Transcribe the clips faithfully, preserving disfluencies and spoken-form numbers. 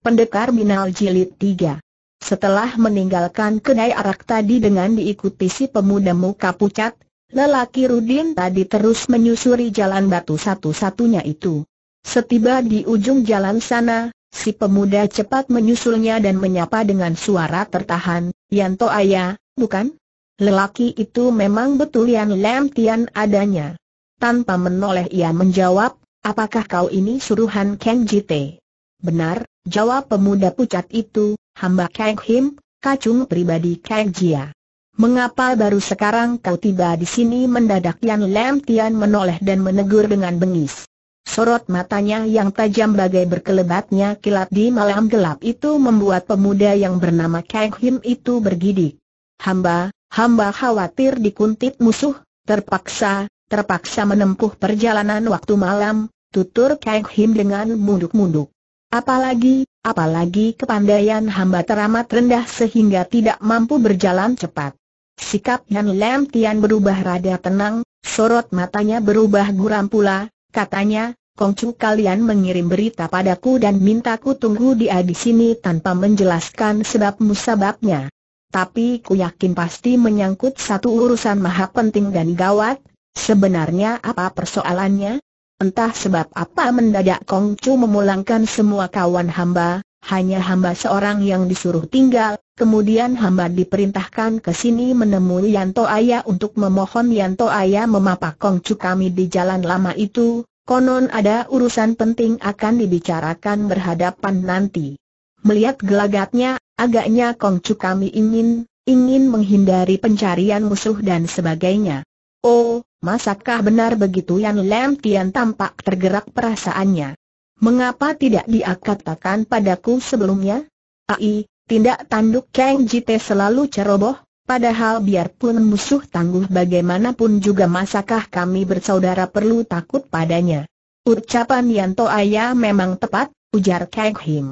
Pendekar Binal Jilid tiga. Setelah meninggalkan kedai arak tadi dengan diikuti si pemuda muka pucat, lelaki Rudin tadi terus menyusuri jalan batu satu-satunya itu. Setiba di ujung jalan sana, si pemuda cepat menyusulnya dan menyapa dengan suara tertahan, "Yanto Ayah, bukan?" Lelaki itu memang betul Yan Lam Tian adanya. Tanpa menoleh ia menjawab, "Apakah kau ini suruhan Kang Jie?" "Benar," jawab pemuda pucat itu, "hamba Kang Him, kacung pribadi Kang Jie." "Mengapa baru sekarang kau tiba di sini?" mendadak Yan Lam Tian menoleh dan menegur dengan bengis. Sorot matanya yang tajam bagai berkelebatnya kilat di malam gelap itu membuat pemuda yang bernama Kang Him itu bergidik. "Hamba, hamba khawatir dikuntit musuh, terpaksa, terpaksa menempuh perjalanan waktu malam," tutur Kang Him dengan munduk-munduk. "Apalagi, apalagi kepandaian hamba teramat rendah sehingga tidak mampu berjalan cepat." Sikap Yan Lam Tian berubah rada tenang, sorot matanya berubah guram pula, katanya, "Kongcu kalian mengirim berita padaku dan mintaku tunggu dia di sini tanpa menjelaskan sebab-musababnya. Tapi ku yakin pasti menyangkut satu urusan maha penting dan gawat. Sebenarnya apa persoalannya?" "Entah sebab apa mendadak Kongcu memulangkan semua kawan hamba, hanya hamba seorang yang disuruh tinggal. Kemudian hamba diperintahkan ke sini menemui Yanto Ayah untuk memohon Yanto Ayah memapa Kongcu kami di jalan lama itu. Konon ada urusan penting akan dibicarakan berhadapan nanti." Melihat gelagatnya, agaknya Kongcu kami ingin, ingin menghindari pencarian musuh dan sebagainya. "Oh, masakah benar begitu?" Yan Lam Tian tampak tergerak perasaannya. "Mengapa tidak dia katakan padaku sebelumnya?" "Ai, tindak tanduk Kang Jie selalu ceroboh, padahal biarpun musuh tangguh bagaimanapun juga masakah kami bersaudara perlu takut padanya?" "Ucapan Yanto Ayah memang tepat," ujar Kang Him.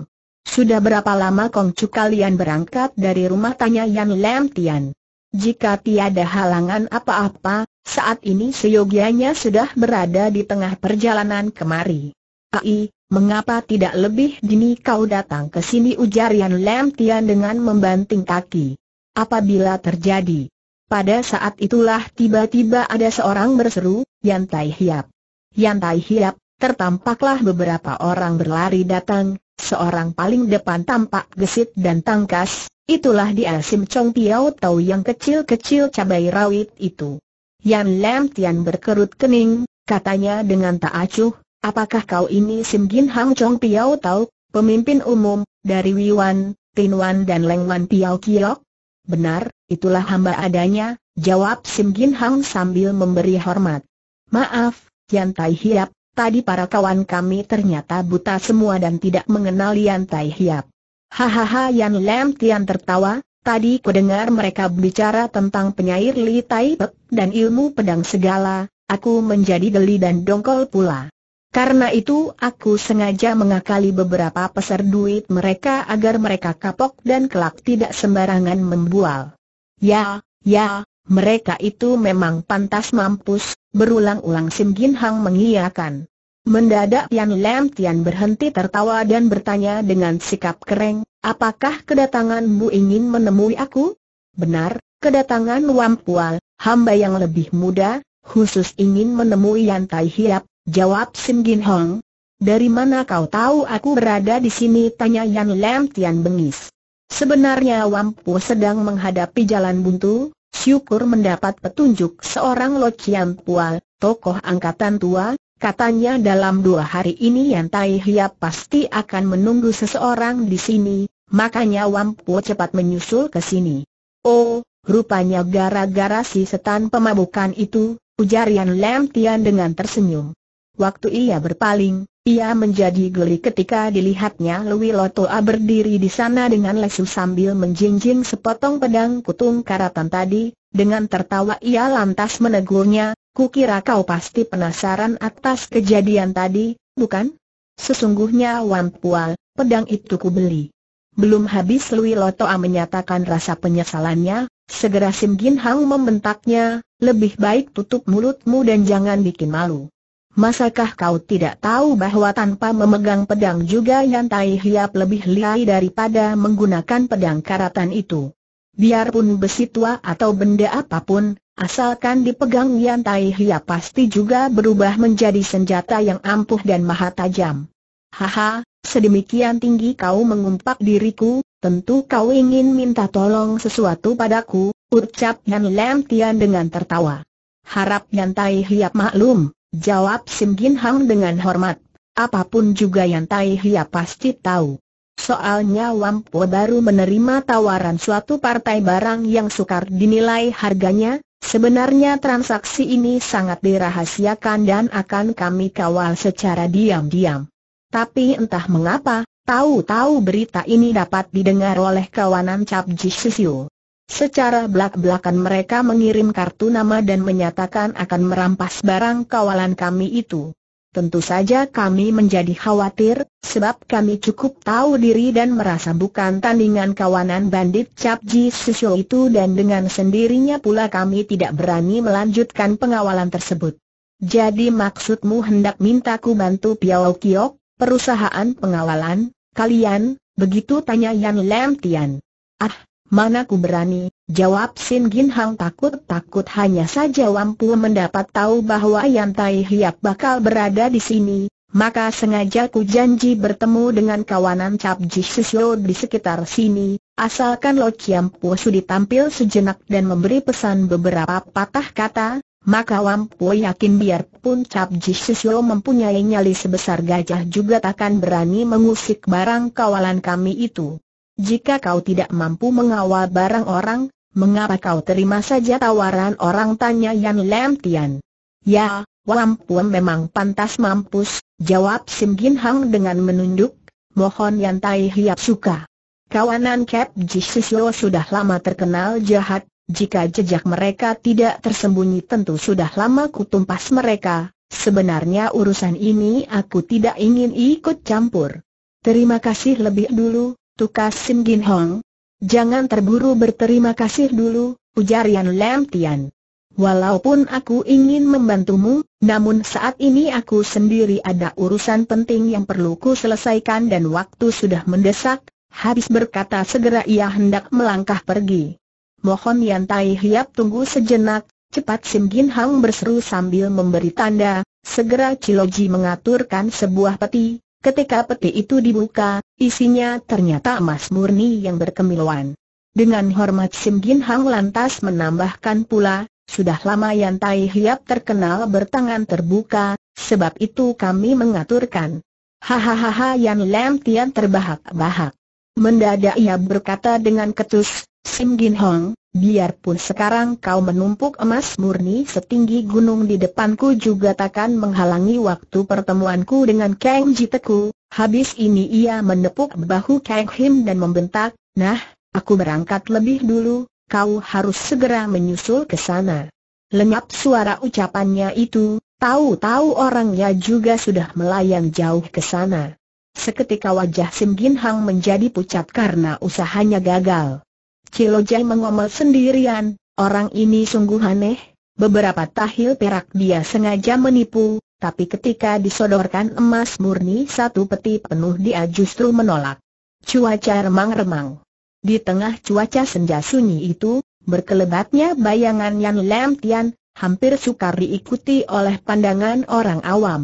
"Sudah berapa lama Kongcu kalian berangkat dari rumah?" tanya Yan Lam Tian. "Jika tiada halangan apa-apa, saat ini seyogianya sudah berada di tengah perjalanan kemari." "Ai, mengapa tidak lebih dini kau datang ke sini?" ujar Yan Lam Tian dengan membanting kaki. "Apabila terjadi." Pada saat itulah tiba-tiba ada seorang berseru, "Yan Tai Hiap! Yan Tai Hiap!" Tertampaklah beberapa orang berlari datang, seorang paling depan tampak gesit dan tangkas, itulah dia Sim Chong Piao Tau yang kecil-kecil cabai rawit itu. Yan Lam Tian berkerut kening, katanya dengan tak acuh, "Apakah kau ini Sim Gin Hong Chong Piao Tau, pemimpin umum, dari Wiwan, Tinwan dan Lengwan Piao Kiok?" "Benar, itulah hamba adanya," jawab Sim Gin Hong sambil memberi hormat. "Maaf, Yan Tai Hiap, tadi para kawan kami ternyata buta semua dan tidak mengenal Yan Tai Hiap." "Hahaha," Yan Lam Tian tertawa, "tadi ku dengar mereka bicara tentang penyair Li Tai Pek dan ilmu pedang segala, aku menjadi geli dan dongkol pula. Karena itu aku sengaja mengakali beberapa peser duit mereka agar mereka kapok dan kelak tidak sembarangan membual." "Ya, ya, mereka itu memang pantas mampus," berulang-ulang Sim Gin Hong mengiyakan. Mendadak Yan Lam Tian berhenti tertawa dan bertanya dengan sikap kereng, "Apakah kedatanganmu ingin menemui aku?" "Benar, kedatangan Wampual, hamba yang lebih muda, khusus ingin menemui Yan Tai Hiap," jawab Sim Gin Hong. "Dari mana kau tahu aku berada di sini?" tanya Yan Lam Tian bengis. "Sebenarnya Wampu sedang menghadapi jalan buntu, syukur mendapat petunjuk seorang Lo Chiam Pual, tokoh angkatan tua, katanya dalam dua hari ini Yan Tai Hiap pasti akan menunggu seseorang di sini, makanya Wampu cepat menyusul ke sini." "Oh, rupanya gara-gara si setan pemabukan itu," ujar Yan Lam Tian dengan tersenyum. Waktu ia berpaling, ia menjadi geli ketika dilihatnya Lui Lotoa berdiri di sana dengan lesu sambil menjinjing sepotong pedang kutung karatan tadi. Dengan tertawa ia lantas menegurnya, "Kukira kau pasti penasaran atas kejadian tadi, bukan? Sesungguhnya Wampual, pedang itu ku beli." Belum habis Lui Lotoa menyatakan rasa penyesalannya, segera Sim Gin Hong membentaknya, "Lebih baik tutup mulutmu dan jangan bikin malu." Masakah kau tidak tahu bahwa tanpa memegang pedang juga Yan Tai Hiap lebih lihai daripada menggunakan pedang karatan itu? Biarpun besi tua atau benda apapun, asalkan dipegang Yan Tai Hiap pasti juga berubah menjadi senjata yang ampuh dan maha tajam. Haha, sedemikian tinggi kau mengumpat diriku, tentu kau ingin minta tolong sesuatu padaku, ucap Yan Lam Tian dengan tertawa. Harap Yan Tai Hiap maklum, jawab Sim Gin Hong dengan hormat. Apapun juga Yan Tai Hiap pasti tahu. Soalnya Wampo baru menerima tawaran suatu partai barang yang sukar dinilai harganya. Sebenarnya transaksi ini sangat dirahasiakan dan akan kami kawal secara diam-diam. Tapi entah mengapa, tahu-tahu berita ini dapat didengar oleh kawanan Cap Ji Sisiu. Secara belak-belakan mereka mengirim kartu nama dan menyatakan akan merampas barang kawalan kami itu. Tentu saja kami menjadi khawatir, sebab kami cukup tahu diri dan merasa bukan tandingan kawanan bandit Cap Ji Sisiu itu, dan dengan sendirinya pula kami tidak berani melanjutkan pengawalan tersebut. Jadi maksudmu hendak mintaku bantu Piao Kiok, perusahaan pengawalan, kalian, begitu, tanya Yan Lam Tian. Ah, mana ku berani, jawab Sim Gin Hong takut-takut. Hanya saja Wampu mendapat tahu bahwa Yan Tai Hiap bakal berada di sini, maka sengaja ku janji bertemu dengan kawanan Cap Ji Sisiu di sekitar sini, asalkan Lo Ciampu sudi tampil sejenak dan memberi pesan beberapa patah kata, maka Wampu yakin biarpun Cap Ji Sisiu mempunyai nyali sebesar gajah juga takkan berani mengusik barang kawalan kami itu. Jika kau tidak mampu mengawal barang orang, mengapa kau terima saja tawaran orang, tanya Yan Lam Tian. Ya, Wampu memang pantas mampus, jawab Sim Gin Hong dengan menunduk. Mohon Yan Tai Hiap suka. Kawanan Cap Ji Sisiu sudah lama terkenal jahat. Jika jejak mereka tidak tersembunyi tentu sudah lama kutumpas mereka. Sebenarnya urusan ini aku tidak ingin ikut campur. Terima kasih lebih dulu, tukas Sim Gin Hong. Jangan terburu berterima kasih dulu, ujar Yan Lam Tian. Walaupun aku ingin membantumu, namun saat ini aku sendiri ada urusan penting yang perlu ku selesaikan dan waktu sudah mendesak. Habis berkata segera ia hendak melangkah pergi. Mohon Yan Tai Hiap tunggu sejenak, cepat Sim Gin Hong berseru sambil memberi tanda. Segera Ciloji mengaturkan sebuah peti. Ketika peti itu dibuka, isinya ternyata emas murni yang berkemiluan. Dengan hormat Sim Gin Hong lantas menambahkan pula, sudah lama Yan Tai Hiap terkenal bertangan terbuka, sebab itu kami mengaturkan. Hahaha, Yan Lam Tian terbahak-bahak. Mendadak ia berkata dengan ketus, Sim Gin Hong, biarpun sekarang kau menumpuk emas murni setinggi gunung di depanku juga takkan menghalangi waktu pertemuanku dengan Kang Jie teku. Habis ini ia menepuk bahu Kang Him dan membentak, nah, aku berangkat lebih dulu, kau harus segera menyusul ke sana. Lenyap suara ucapannya itu, tahu-tahu orangnya juga sudah melayang jauh ke sana. Seketika wajah Sim Gin Hong menjadi pucat karena usahanya gagal. Ciloji mengomel sendirian, orang ini sungguh aneh, beberapa tahil perak dia sengaja menipu, tapi ketika disodorkan emas murni satu peti penuh dia justru menolak. Cuaca remang-remang. Di tengah cuaca senja sunyi itu, berkelebatnya bayangan Yan Lam Tian, hampir sukar diikuti oleh pandangan orang awam.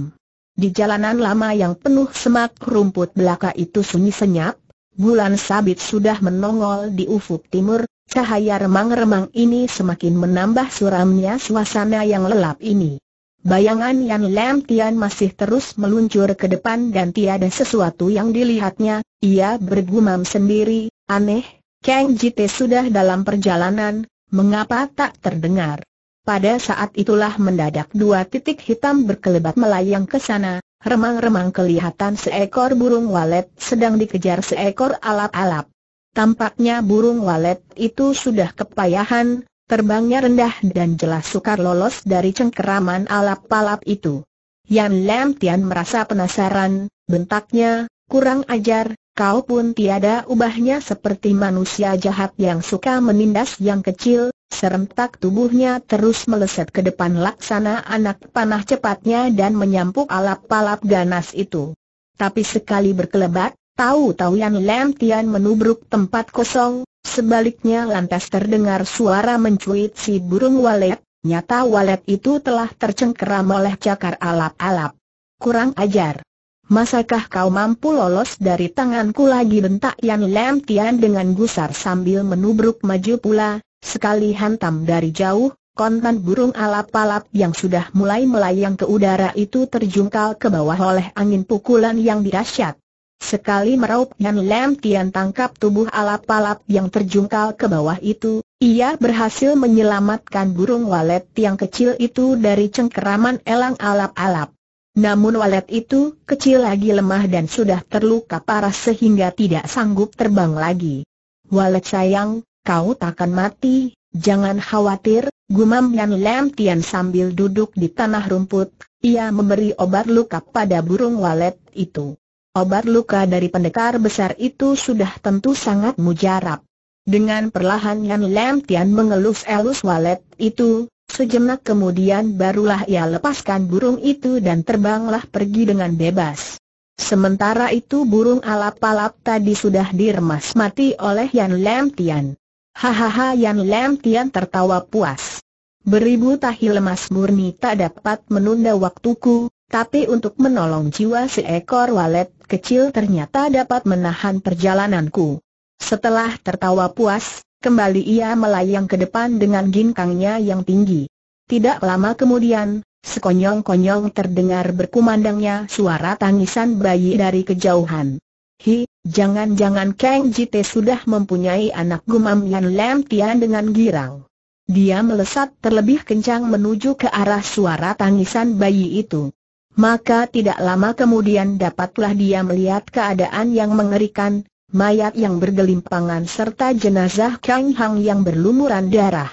Di jalanan lama yang penuh semak rumput belaka itu sunyi senyap. Bulan sabit sudah menongol di ufuk timur, cahaya remang-remang ini semakin menambah suramnya suasana yang lelap ini. Bayangan Yan Lam Tian masih terus meluncur ke depan dan tiada sesuatu yang dilihatnya, ia bergumam sendiri, aneh, Kang Jie sudah dalam perjalanan, mengapa tak terdengar? Pada saat itulah mendadak dua titik hitam berkelebat melayang ke sana. Remang-remang kelihatan seekor burung walet sedang dikejar seekor alap-alap. Tampaknya burung walet itu sudah kepayahan, terbangnya rendah dan jelas sukar lolos dari cengkeraman alap-alap itu. Yan Lam Tian merasa penasaran, bentaknya, kurang ajar, kau pun tiada ubahnya seperti manusia jahat yang suka menindas yang kecil, Serentak tubuhnya terus meleset ke depan laksana anak panah cepatnya dan menyampuk alap-alap ganas itu. Tapi sekali berkelebat, tahu-tahu Yan Lam Tian menubruk tempat kosong. Sebaliknya lantas terdengar suara mencuit si burung walet. Nyata walet itu telah tercengkeram oleh cakar alap-alap. Kurang ajar. Masakah kau mampu lolos dari tanganku lagi, bentak Yan Lam Tian dengan gusar sambil menubruk maju pula. Sekali hantam dari jauh, kontan burung alap-alap yang sudah mulai melayang ke udara itu terjungkal ke bawah oleh angin pukulan yang dahsyat. Sekali meraup Yan Lam Tian tangkap tubuh alap-alap yang terjungkal ke bawah itu. Ia berhasil menyelamatkan burung walet yang kecil itu dari cengkeraman elang alap-alap. Namun walet itu kecil lagi, lemah dan sudah terluka parah sehingga tidak sanggup terbang lagi. "Walet sayang, kau takkan mati, jangan khawatir," gumam Yan Lam Tian sambil duduk di tanah rumput. Ia memberi obat luka pada burung walet itu. Obat luka dari pendekar besar itu sudah tentu sangat mujarab. Dengan perlahan Yan Lam Tian mengelus-elus walet itu, sejenak kemudian barulah ia lepaskan burung itu dan terbanglah pergi dengan bebas. Sementara itu burung alap-alap tadi sudah diremas mati oleh Yan Lam Tian. Hahaha, Yan Lam Tian tertawa puas. Beribu tahi lemas murni tak dapat menunda waktuku, tapi untuk menolong jiwa seekor walet kecil ternyata dapat menahan perjalananku. Setelah tertawa puas, kembali ia melayang ke depan dengan ginkangnya yang tinggi. Tidak lama kemudian, sekonyong-konyong terdengar berkumandangnya suara tangisan bayi dari kejauhan. "Hi, jangan-jangan Kang Jie sudah mempunyai anak," gumam Yan Lam Tian dengan girang. Dia melesat terlebih kencang menuju ke arah suara tangisan bayi itu. Maka tidak lama kemudian dapatlah dia melihat keadaan yang mengerikan. Mayat yang bergelimpangan serta jenazah Kang Hang yang berlumuran darah.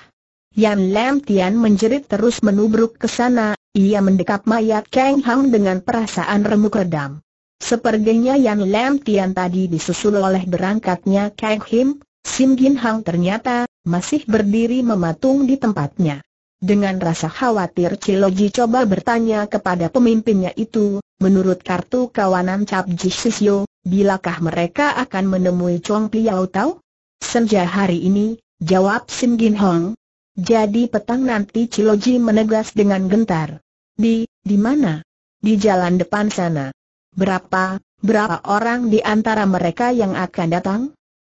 Yan Lam Tian menjerit terus menubruk ke sana. Ia mendekap mayat Kang Hang dengan perasaan remuk redam. Sepertinya Yan Lam Tian tadi disusul oleh berangkatnya Kang Him. Sim Gin Hong ternyata masih berdiri mematung di tempatnya. Dengan rasa khawatir Ciloji coba bertanya kepada pemimpinnya itu, "Menurut kartu kawanan Cap Ji Sisiu, bilakah mereka akan menemui Chong Piao Tau?" "Senja hari ini," jawab Sim Gin Hong. "Jadi petang nanti," Ciloji menegas dengan gentar. Di, di mana? "Di jalan depan sana." Berapa, berapa orang di antara mereka yang akan datang?"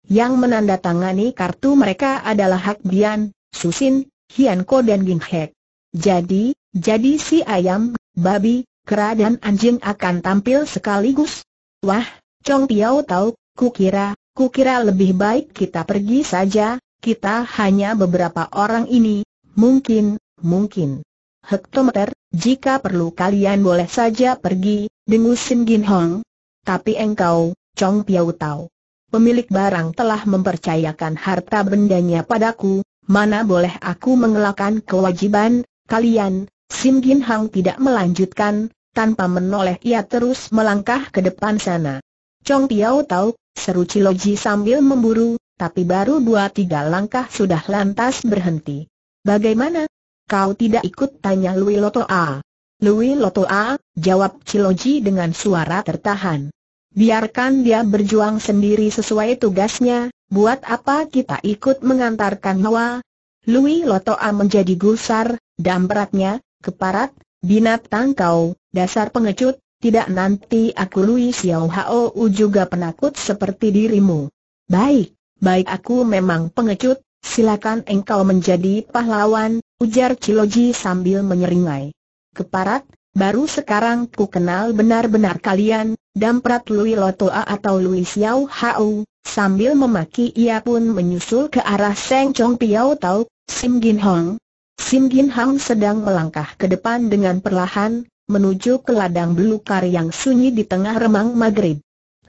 "Yang menandatangani kartu mereka adalah Hak Bian, Susin, Hian Ko dan Ging Hek." Jadi, jadi si ayam, babi, kera dan anjing akan tampil sekaligus?" "Wah, Chong Piao Tau, kukira, kukira lebih baik kita pergi saja, kita hanya beberapa orang ini, mungkin, mungkin. Hektometer, jika perlu kalian boleh saja pergi," dengus Sim Gin Hong. "Tapi engkau, Chong Piao Tau, pemilik barang telah mempercayakan harta bendanya padaku, mana boleh aku mengelakkan kewajiban kalian." Sim Gin Hong tidak melanjutkan, tanpa menoleh ia terus melangkah ke depan sana. "Chong Piao Tau," seru Ciloji sambil memburu, tapi baru dua tiga langkah sudah lantas berhenti. "Bagaimana? Kau tidak ikut?" tanya Lui Lotoa. "Lui Lotoa," jawab Ciloji dengan suara tertahan. "Biarkan dia berjuang sendiri sesuai tugasnya, buat apa kita ikut mengantarkan hawa?" Lui Lotoa menjadi gusar, dampratnya, "Keparat, binatang kau, dasar pengecut. Tidak nanti aku Lui Siau Hau juga penakut seperti dirimu." "Baik, baik, aku memang pengecut, silakan engkau menjadi pahlawan," ujar Ciloji sambil menyeringai. "Keparat, baru sekarang ku kenal benar-benar kalian," damprat Lui Lotoa atau Lui Siau Hau. Sambil memaki ia pun menyusul ke arah Seng Chong Piao Tau, Sim Gin Hong. Sim Gin Hong sedang melangkah ke depan dengan perlahan, menuju ke ladang belukar yang sunyi di tengah remang maghrib.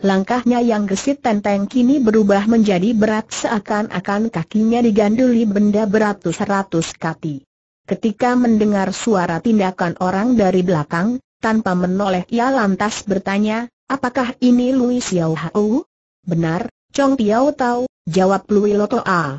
Langkahnya yang gesit tenteng kini berubah menjadi berat seakan-akan kakinya diganduli benda beratus-ratus kati. Ketika mendengar suara tindakan orang dari belakang, tanpa menoleh ia lantas bertanya, "Apakah ini Lui Siau Hau?" "Benar, Chong Piao Tau," jawab Lui Lotoa.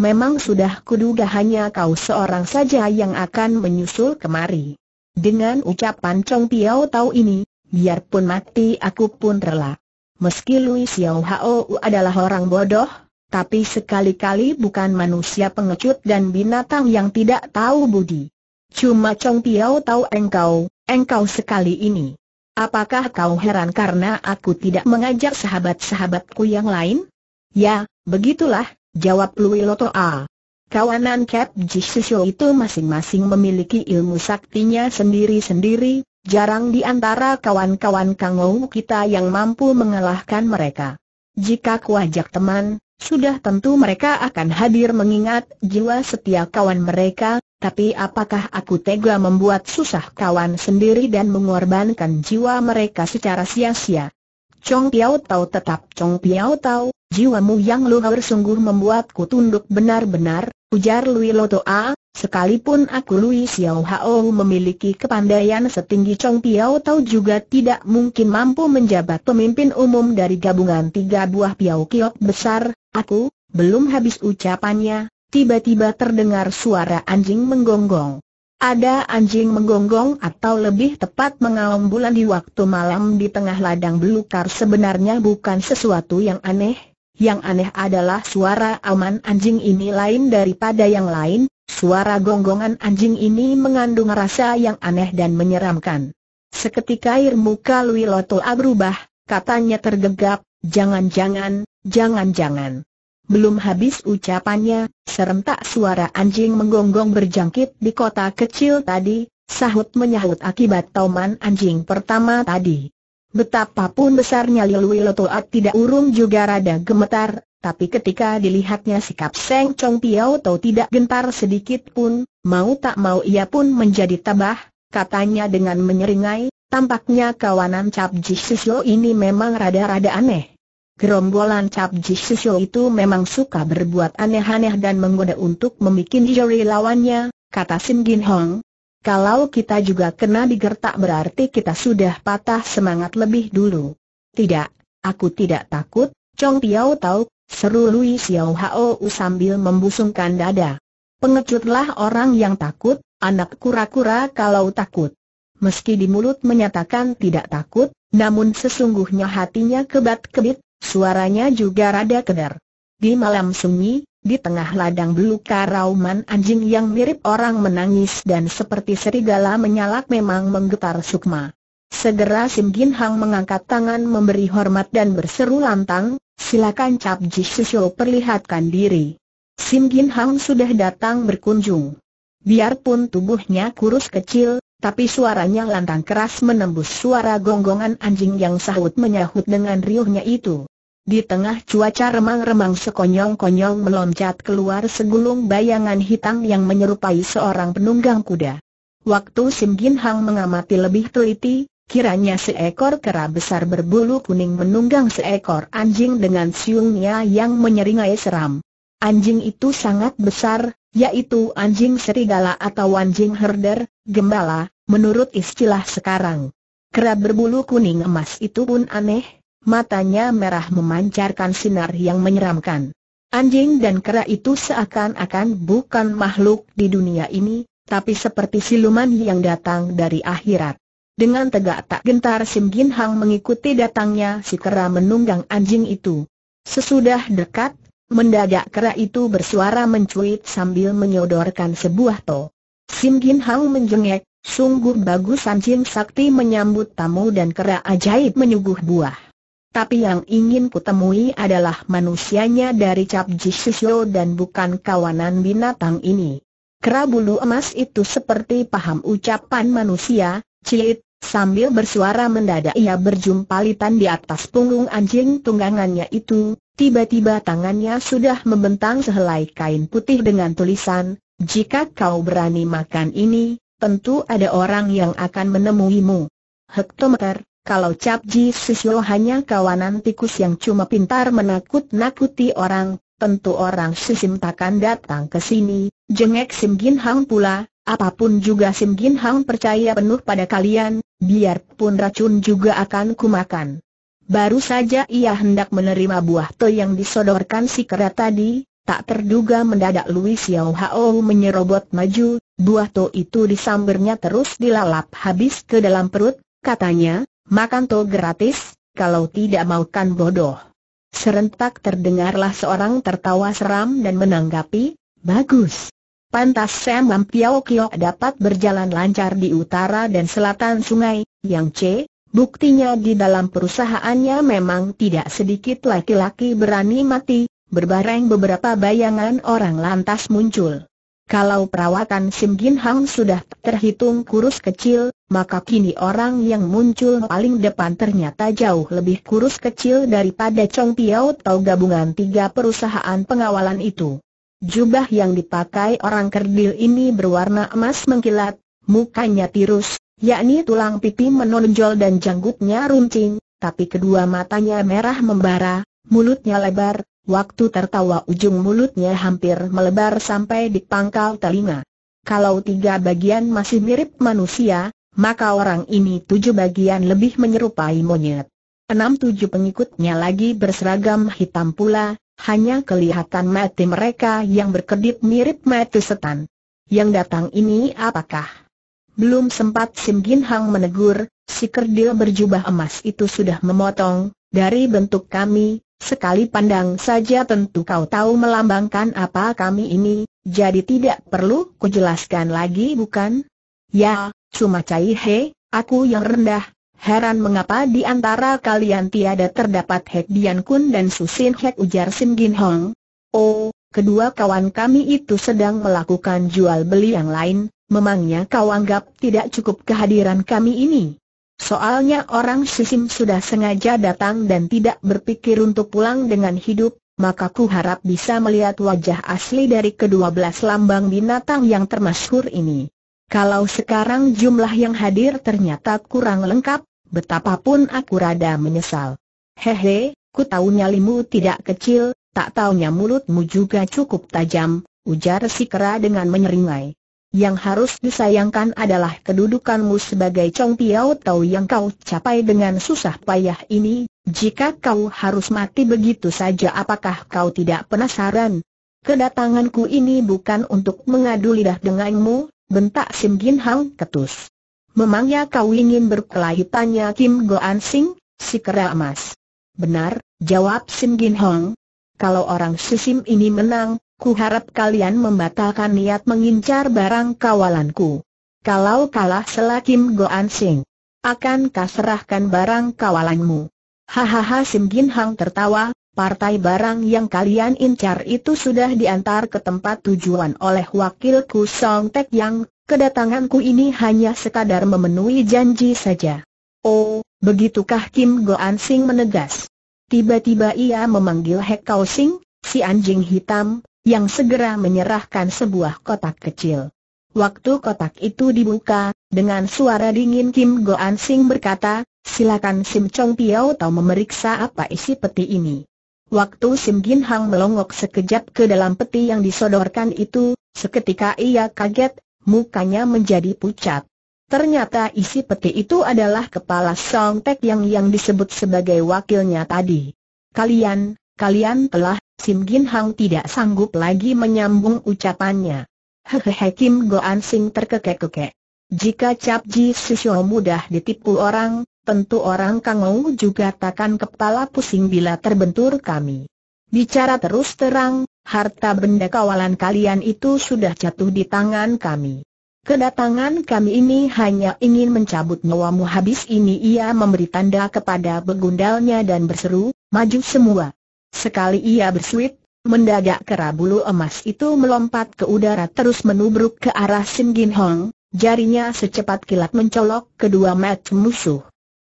memang sudah kuduga hanya kau seorang saja yang akan menyusul kemari. Dengan ucapan Chong Piao Tau ini, biarpun mati aku pun rela. Meski Lui Siau Hau adalah orang bodoh, tapi sekali-kali bukan manusia pengecut dan binatang yang tidak tahu budi. Cuma Chong Piao Tau, engkau, engkau sekali ini. Apakah kau heran karena aku tidak mengajak sahabat-sahabatku yang lain? Ya, begitulah, jawab Lui Lotoa. Kawanan Cap Ji Sisiu itu masing-masing memiliki ilmu saktinya sendiri-sendiri, jarang di antara kawan-kawan kangou kita yang mampu mengalahkan mereka. Jika kuajak teman, sudah tentu mereka akan hadir mengingat jiwa setia kawan mereka. Tapi apakah aku tega membuat susah kawan sendiri dan mengorbankan jiwa mereka secara sia-sia? Chong Piao Tau tetap Chong Piao Tau, jiwamu yang luhur sungguh membuatku tunduk benar-benar, ujar Lui Lotoa, sekalipun aku Lui Siau Hau memiliki kepandaian setinggi Chong Piao Tau juga tidak mungkin mampu menjabat pemimpin umum dari gabungan tiga buah Piao Kiok besar, aku, belum habis ucapannya. Tiba-tiba terdengar suara anjing menggonggong. Ada anjing menggonggong atau lebih tepat mengaum bulan di waktu malam di tengah ladang belukar sebenarnya bukan sesuatu yang aneh. Yang aneh adalah suara auman anjing ini lain daripada yang lain. Suara gonggongan anjing ini mengandung rasa yang aneh dan menyeramkan. Seketika air muka Lui Lotoa berubah, katanya tergegap, jangan-jangan, jangan-jangan. Belum habis ucapannya, serentak suara anjing menggonggong berjangkit di kota kecil tadi, sahut menyahut akibat tauman anjing pertama tadi. Betapapun besarnya Lui Lotoa tidak urung juga rada gemetar, tapi ketika dilihatnya sikap Seng Chong Piao Tau tidak gentar sedikit pun, mau tak mau ia pun menjadi tabah, katanya dengan menyeringai, tampaknya kawanan Cap Ji Sisiu ini memang rada-rada aneh. Gerombolan Cap Ji Sisiu itu memang suka berbuat aneh-aneh dan menggoda untuk membuat jeri lawannya, kata Sim Gin Hong. Kalau kita juga kena digertak berarti kita sudah patah semangat lebih dulu. Tidak, aku tidak takut, Chong Piao Tau, seru Lui Siau Hau sambil membusungkan dada. Pengecutlah orang yang takut, anak kura-kura kalau takut. Meski di mulut menyatakan tidak takut, namun sesungguhnya hatinya kebat-kebit. Suaranya juga rada kedar. Di malam sunyi, di tengah ladang belukar rauman anjing yang mirip orang menangis dan seperti serigala menyalak memang menggetar sukma. Segera Sim Gin Hong mengangkat tangan memberi hormat dan berseru lantang, silakan Cap Ji Sisiu perlihatkan diri. Sim Gin Hong sudah datang berkunjung. Biarpun tubuhnya kurus kecil, tapi suaranya lantang keras menembus suara gonggongan anjing yang sahut menyahut dengan riuhnya itu. Di tengah cuaca remang-remang sekonyong-konyong meloncat keluar segulung bayangan hitam yang menyerupai seorang penunggang kuda. Waktu Sim Gin Hong mengamati lebih teliti, kiranya seekor kera besar berbulu kuning menunggang seekor anjing dengan siungnya yang menyeringai seram. Anjing itu sangat besar, yaitu anjing serigala atau anjing herder, gembala, menurut istilah sekarang. Kera berbulu kuning emas itu pun aneh. Matanya merah memancarkan sinar yang menyeramkan. Anjing dan kera itu seakan-akan bukan makhluk di dunia ini, tapi seperti siluman yang datang dari akhirat. Dengan tegak tak gentar Sim Gin Hong mengikuti datangnya si kera menunggang anjing itu. Sesudah dekat, mendadak kera itu bersuara mencuit sambil menyodorkan sebuah to. Sim Gin Hong menjengek. Sungguh bagus anjing sakti menyambut tamu dan kera ajaib menyuguh buah. Tapi yang ingin kutemui adalah manusianya dari Cap Ji Sisiu dan bukan kawanan binatang ini. Kera bulu emas itu seperti paham ucapan manusia, ciit, sambil bersuara mendadak ia berjumpalitan di atas punggung anjing tunggangannya itu, tiba-tiba tangannya sudah membentang sehelai kain putih dengan tulisan, jika kau berani makan ini, tentu ada orang yang akan menemuimu. Hektometer. Kalau Cap Ji Sisiu hanya kawanan tikus yang cuma pintar menakut-nakuti orang, tentu orang sisim takkan datang ke sini. Jengek Sim Gin Hong pula, apapun juga Sim Gin Hong percaya penuh pada kalian, biarpun racun juga akan kumakan. Baru saja ia hendak menerima buah teh yang disodorkan si kera tadi, Tak terduga mendadak Lui Siau Hau menyerobot maju, buah to itu disambernya terus dilalap habis ke dalam perut, katanya, makan to gratis, kalau tidak mau kan bodoh. Serentak terdengarlah seorang tertawa seram dan menanggapi, bagus. Pantas Sam Lam Piao Kiok dapat berjalan lancar di utara dan selatan sungai, yang C, buktinya di dalam perusahaannya memang tidak sedikit laki-laki berani mati. Berbareng beberapa bayangan orang lantas muncul. Kalau perawakan Sim Gin Hong sudah terhitung kurus kecil, maka kini orang yang muncul paling depan ternyata jauh lebih kurus kecil daripada Chong Piao Tau gabungan tiga perusahaan pengawalan itu. Jubah yang dipakai orang kerdil ini berwarna emas mengkilat, mukanya tirus, yakni tulang pipi menonjol dan janggutnya runcing, tapi kedua matanya merah membara, mulutnya lebar, waktu tertawa ujung mulutnya hampir melebar sampai di pangkal telinga. Kalau tiga bagian masih mirip manusia, maka orang ini tujuh bagian lebih menyerupai monyet. Enam tujuh pengikutnya lagi berseragam hitam pula. Hanya kelihatan mata mereka yang berkedip mirip mata setan. Yang datang ini apakah? Belum sempat Sim Gin Hong menegur, si kerdil berjubah emas itu sudah memotong. Dari bentuk kami, sekali pandang saja tentu kau tahu melambangkan apa kami ini. Jadi tidak perlu kujelaskan lagi bukan? Ya, cuma cai he, aku yang rendah. Heran mengapa di antara kalian tiada terdapat Hek Dian Kun dan Susin Hek, ujar Sim Gin Hong. Oh, kedua kawan kami itu sedang melakukan jual beli yang lain, memangnya kau anggap tidak cukup kehadiran kami ini? Soalnya orang Sisim sudah sengaja datang dan tidak berpikir untuk pulang dengan hidup, maka ku harap bisa melihat wajah asli dari kedua belas lambang binatang yang termasyhur ini. Kalau sekarang jumlah yang hadir ternyata kurang lengkap, betapapun aku rada menyesal. Hehe, ku tahu nyalimu tidak kecil, tak taunya mulutmu juga cukup tajam, ujar si kera dengan menyeringai. Yang harus disayangkan adalah kedudukanmu sebagai Chong Piao Tau yang kau capai dengan susah payah ini. Jika kau harus mati begitu saja, apakah kau tidak penasaran? Kedatanganku ini bukan untuk mengadu lidah denganmu, bentak Sim Gin Hong ketus. Memangnya kau ingin berkelahi, tanya Kim Go An Sing, si kera emas. Benar, jawab Sim Gin Hong. Kalau orang Sisim ini menang, ku harap kalian membatalkan niat mengincar barang kawalanku. Kalau kalah, sela Kim Go An Sing, akan kau serahkan barang kawalanmu. Hahaha, Sim Gin Hong tertawa. Partai barang yang kalian incar itu sudah diantar ke tempat tujuan oleh wakilku Song Tak Yang. Kedatanganku ini hanya sekadar memenuhi janji saja. Oh, begitukah, Kim Go An Sing menegas. Tiba-tiba ia memanggil Hek Kau Sing, si anjing hitam, yang segera menyerahkan sebuah kotak kecil. Waktu kotak itu dibuka, dengan suara dingin Kim Go An Sing berkata, silakan Sim Chong Piao Tau memeriksa apa isi peti ini. Waktu Sim Gin Hong melongok sekejap ke dalam peti yang disodorkan itu, seketika ia kaget, mukanya menjadi pucat. Ternyata isi peti itu adalah kepala Song Tak Yang yang disebut sebagai wakilnya tadi. Kalian, kalian telah, Sim Gin Hong tidak sanggup lagi menyambung ucapannya. Hehehe, Kim Go An Sing terkekek-kekek. Jika Cap Ji Sisiu mudah ditipu orang, tentu orang Kangou juga takkan kepala pusing bila terbentur kami. Bicara terus terang, harta benda kawalan kalian itu sudah jatuh di tangan kami. Kedatangan kami ini hanya ingin mencabut nyawamu. Habis ini ia memberi tanda kepada begundalnya dan berseru, maju semua. Sekali ia bersuit, mendadak kera bulu emas itu melompat ke udara terus menubruk ke arah Sim Gin Hong, jarinya secepat kilat mencolok kedua mata musuh.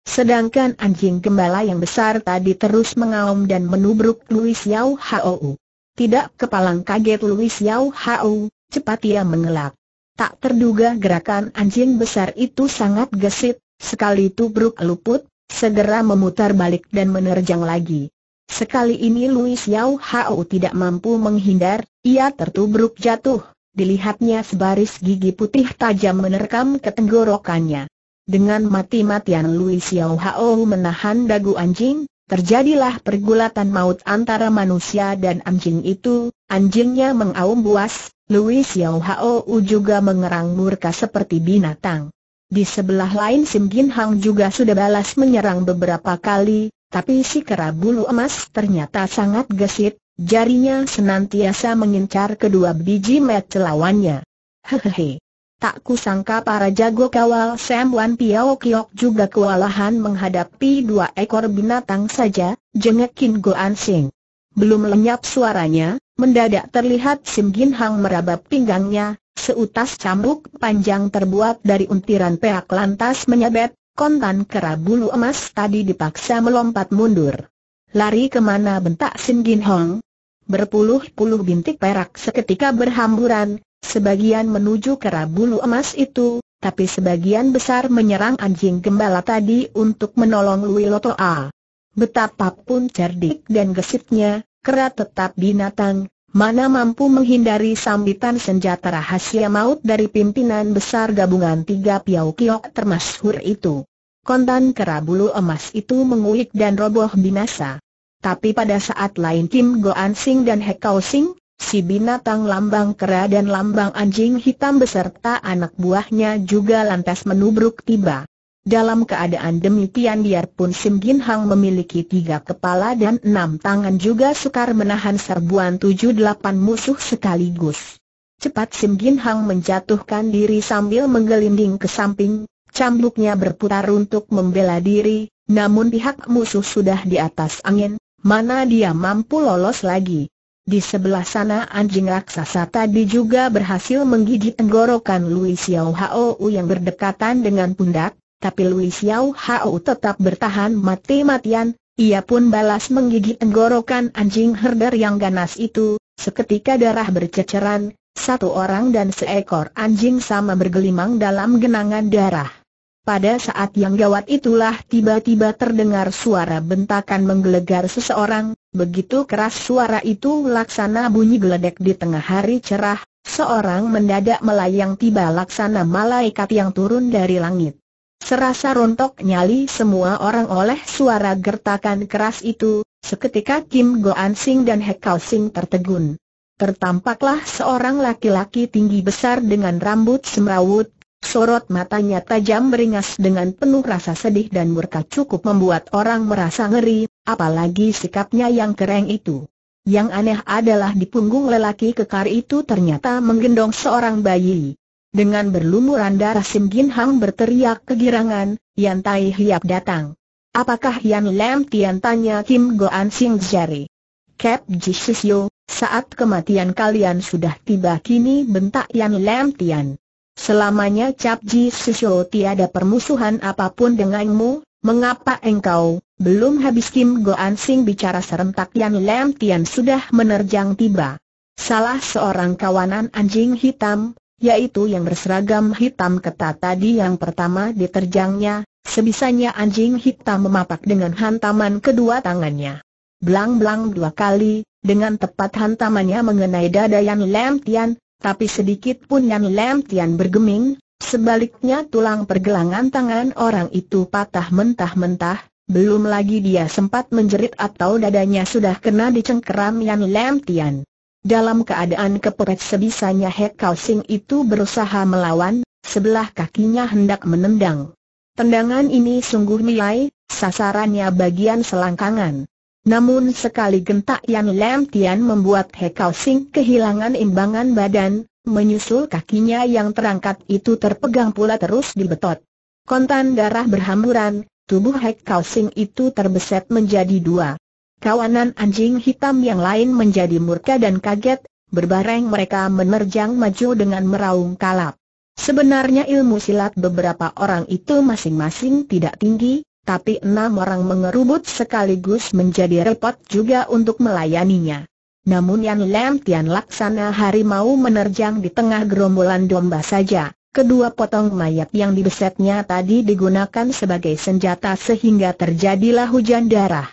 Sedangkan anjing gembala yang besar tadi terus mengaum dan menubruk Lui Siau Hau. Tidak kepalang kaget Lui Siau Hau, cepat ia mengelak. Tak terduga gerakan anjing besar itu sangat gesit, sekali tubruk luput, segera memutar balik dan menerjang lagi. Sekali ini Lui Siau Hau tidak mampu menghindar, ia tertubruk jatuh, dilihatnya sebaris gigi putih tajam menerkam ke tenggorokannya. Dengan mati-matian Lui Siau Hau menahan dagu anjing, Terjadilah pergulatan maut antara manusia dan anjing itu, anjingnya mengaum buas, Lui Siau Hau juga mengerang murka seperti binatang. Di sebelah lain Sim Gin Hong juga sudah balas menyerang beberapa kali, tapi si kera bulu emas ternyata sangat gesit, jarinya senantiasa mengincar kedua biji mata lawannya. Hehehe. Tak kusangka para jago kawal Sam Wan Piao Kiok juga kewalahan menghadapi dua ekor binatang saja, jengek Kim Go An Sing. Belum lenyap suaranya, mendadak terlihat Sim Gin Hong meraba pinggangnya, seutas cambuk panjang terbuat dari untiran perak lantas menyabet, kontan kera bulu emas tadi dipaksa melompat mundur. Lari kemana, bentak Sim Gin Hong? Berpuluh-puluh bintik perak seketika berhamburan, sebagian menuju kera bulu emas itu, tapi sebagian besar menyerang anjing gembala tadi untuk menolong Lui Lotoa. Betapapun cerdik dan gesitnya, kera tetap binatang, mana mampu menghindari sambitan senjata rahasia maut dari pimpinan besar gabungan tiga Piao Kiok termasyhur itu. Kontan kera bulu emas itu menguik dan roboh binasa. Tapi pada saat lain Kim Go An Sing dan Hek Kau Sing, si binatang lambang kera dan lambang anjing hitam beserta anak buahnya juga lantas menubruk tiba. Dalam keadaan demikian biarpun Sim Gin Hong memiliki tiga kepala dan enam tangan juga sukar menahan serbuan tujuh delapan musuh sekaligus. Cepat Sim Gin Hong menjatuhkan diri sambil menggelinding ke samping, cambuknya berputar untuk membela diri, namun pihak musuh sudah di atas angin, mana dia mampu lolos lagi. Di sebelah sana anjing raksasa tadi juga berhasil menggigit tenggorokan Lui Siau Hau yang berdekatan dengan pundak, tapi Lui Siau Hau tetap bertahan mati-matian, ia pun balas menggigit tenggorokan anjing herder yang ganas itu, seketika darah berceceran, satu orang dan seekor anjing sama bergelimang dalam genangan darah. Pada saat yang gawat itulah tiba-tiba terdengar suara bentakan menggelegar seseorang, begitu keras suara itu laksana bunyi geledek di tengah hari cerah, seorang mendadak melayang tiba laksana malaikat yang turun dari langit. Serasa rontok nyali semua orang oleh suara gertakan keras itu, seketika Kim Go An Sing dan Hek Kau Sing tertegun. Tertampaklah seorang laki-laki tinggi besar dengan rambut semrawut. Sorot matanya tajam beringas dengan penuh rasa sedih dan murka cukup membuat orang merasa ngeri, apalagi sikapnya yang kereng itu. Yang aneh adalah di punggung lelaki kekar itu ternyata menggendong seorang bayi. Dengan berlumuran darah Sim Gin Hong berteriak kegirangan, "Yan Tai Hiap datang." "Apakah Yan Lam Tian?" tanya Kim Go An Sing jari. "Cap Ji Sisiu, saat kematian kalian sudah tiba kini," bentak Yan Lam Tian. "Selamanya Cap Ji Sisiu tiada permusuhan apapun denganmu, mengapa engkau?" Belum habis Kim Go An Sing bicara serentak Yan Lam Tian sudah menerjang tiba. Salah seorang kawanan anjing hitam, yaitu yang berseragam hitam ketat tadi yang pertama diterjangnya, sebisanya anjing hitam memapak dengan hantaman kedua tangannya. Blang-blang dua kali, dengan tepat hantamannya mengenai dada Yan Lam Tian. Tapi sedikit pun Yan Lam Tian bergeming, sebaliknya tulang pergelangan tangan orang itu patah mentah-mentah, belum lagi dia sempat menjerit atau dadanya sudah kena dicengkeram Yan Lam Tian. Dalam keadaan kepepet sebisanya Hek Kau Sing itu berusaha melawan, sebelah kakinya hendak menendang. Tendangan ini sungguh milai, sasarannya bagian selangkangan. Namun sekali gentak Yan Lam Tian membuat Hek Kau Sing kehilangan imbangan badan, menyusul kakinya yang terangkat itu terpegang pula terus dibetot. Kontan darah berhamburan, tubuh Hek Kau Sing itu terbeset menjadi dua. Kawanan anjing hitam yang lain menjadi murka dan kaget, berbareng mereka menerjang maju dengan meraung kalap. Sebenarnya ilmu silat beberapa orang itu masing-masing tidak tinggi, tapi enam orang mengerubut sekaligus menjadi repot juga untuk melayaninya. Namun Yan Lam Tian laksana harimau menerjang di tengah gerombolan domba saja. Kedua potong mayat yang dibesetnya tadi digunakan sebagai senjata sehingga terjadilah hujan darah.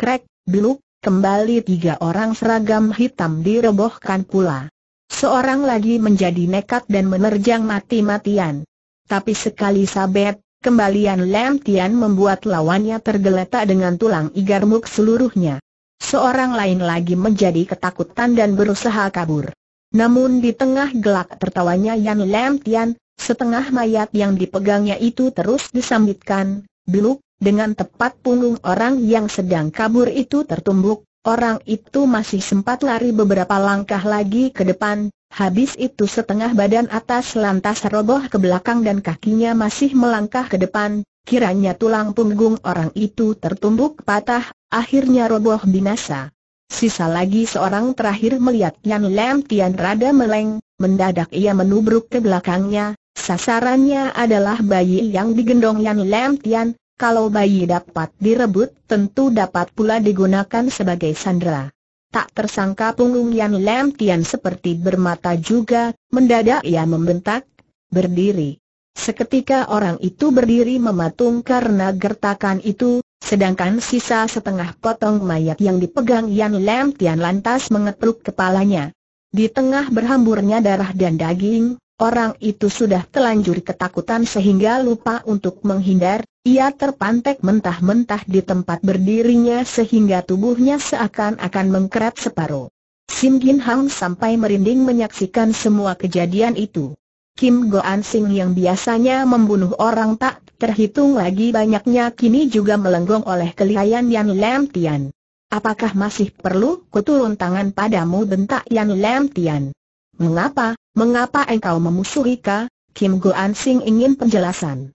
Krek, bluk, kembali tiga orang seragam hitam dirobohkan pula. Seorang lagi menjadi nekat dan menerjang mati-matian. Tapi sekali sabet, Kembali Yan Lam Tian membuat lawannya tergeletak dengan tulang igarmuk seluruhnya. Seorang lain lagi menjadi ketakutan dan berusaha kabur. Namun di tengah gelak tertawanya Yan Lam Tian, setengah mayat yang dipegangnya itu terus disambitkan, beluk, dengan tepat punggung orang yang sedang kabur itu tertumbuk. Orang itu masih sempat lari beberapa langkah lagi ke depan. Habis itu setengah badan atas lantas roboh ke belakang dan kakinya masih melangkah ke depan. Kiranya tulang punggung orang itu tertumbuk patah, akhirnya roboh binasa. Sisa lagi seorang terakhir melihat Yan Lam Tian rada meleng. Mendadak ia menubruk ke belakangnya. Sasarannya adalah bayi yang digendong Yan Lam Tian. Kalau bayi dapat direbut, tentu dapat pula digunakan sebagai sandera. Tak tersangka punggung Yan Lam Tian seperti bermata juga, mendadak ia membentak, berdiri. Seketika orang itu berdiri mematung karena gertakan itu, sedangkan sisa setengah potong mayat yang dipegang Yan Lam Tian lantas mengetruk kepalanya. Di tengah berhamburnya darah dan daging, orang itu sudah telanjur ketakutan sehingga lupa untuk menghindar. Ia terpantek mentah-mentah di tempat berdirinya sehingga tubuhnya seakan-akan mengkeret separuh. Sim Gin Hong sampai merinding menyaksikan semua kejadian itu. Kim Go An Sing yang biasanya membunuh orang tak terhitung lagi banyaknya kini juga melenggong oleh kelihaian Yan Lam Tian. "Apakah masih perlu kuturun tangan padamu?" bentak Yan Lam Tian. "Mengapa, mengapa engkau memusuhika?" Kim Go An Sing ingin penjelasan.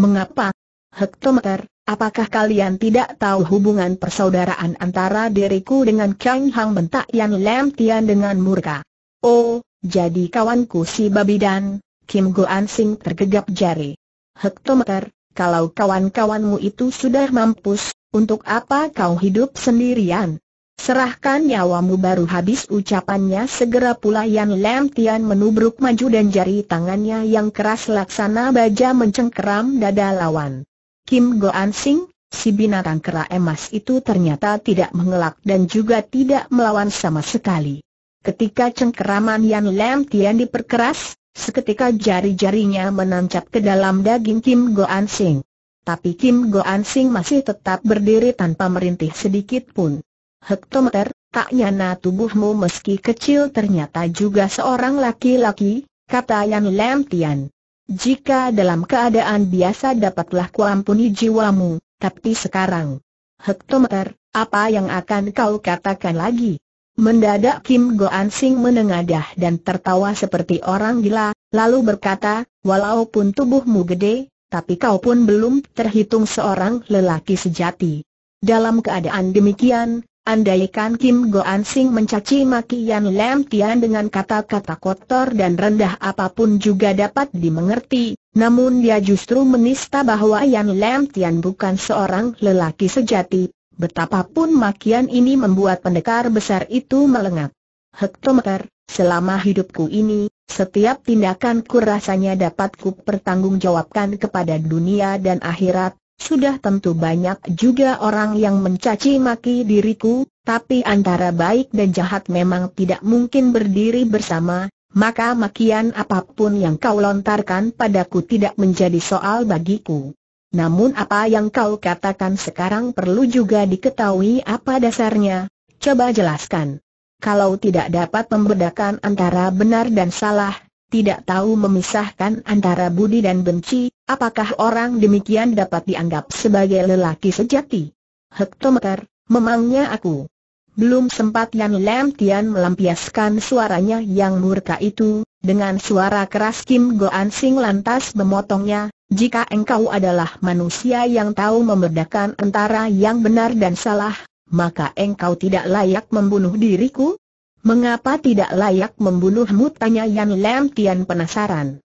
"Mengapa? Hektometer, apakah kalian tidak tahu hubungan persaudaraan antara diriku dengan Kang Hang?" bentak Yan Lam Tian dengan murka. "Oh, jadi kawanku si babi dan..." Kim Go An Sing tergegap jari. "Hektometer, kalau kawan-kawanmu itu sudah mampus, untuk apa kau hidup sendirian? Serahkan nyawamu." Baru habis ucapannya segera pula Yan Lam Tian menubruk maju dan jari tangannya yang keras laksana baja mencengkeram dada lawan. Kim Go An Sing, si binatang kera emas itu ternyata tidak mengelak dan juga tidak melawan sama sekali. Ketika cengkeraman Yan Lam Tian diperkeras, seketika jari-jarinya menancap ke dalam daging Kim Go An Sing. Tapi Kim Go An Sing masih tetap berdiri tanpa merintih sedikit pun. "Hektometer, tak nyana tubuhmu meski kecil ternyata juga seorang laki-laki," kata Yan Lam Tian. "Jika dalam keadaan biasa dapatlah kuampuni jiwamu, tapi sekarang... Hektometer, apa yang akan kau katakan lagi?" Mendadak Kim Go An Sing menengadah dan tertawa seperti orang gila, lalu berkata, "Walaupun tubuhmu gede, tapi kau pun belum terhitung seorang lelaki sejati. Dalam keadaan demikian, andaikan..." Kim Go An Sing mencaci maki Yan Lam Tian dengan kata-kata kotor dan rendah apapun juga dapat dimengerti, namun dia justru menista bahwa Yan Lam Tian bukan seorang lelaki sejati. Betapapun makian ini membuat pendekar besar itu melengak. "Hektometer, selama hidupku ini, setiap tindakanku rasanya dapat kupertanggungjawabkan kepada dunia dan akhirat. Sudah tentu banyak juga orang yang mencaci maki diriku, tapi antara baik dan jahat memang tidak mungkin berdiri bersama, maka makian apapun yang kau lontarkan padaku tidak menjadi soal bagiku. Namun apa yang kau katakan sekarang perlu juga diketahui apa dasarnya, coba jelaskan." "Kalau tidak dapat membedakan antara benar dan salah, tidak tahu memisahkan antara budi dan benci, apakah orang demikian dapat dianggap sebagai lelaki sejati?" "Hektometer, memangnya aku..." Belum sempat Yan Lam Tian melampiaskan suaranya yang murka itu, dengan suara keras Kim Go An Sing lantas memotongnya, "Jika engkau adalah manusia yang tahu membedakan antara yang benar dan salah, maka engkau tidak layak membunuh diriku?" "Mengapa tidak layak membunuhmu?" tanya Yan Lam Tian penasaran.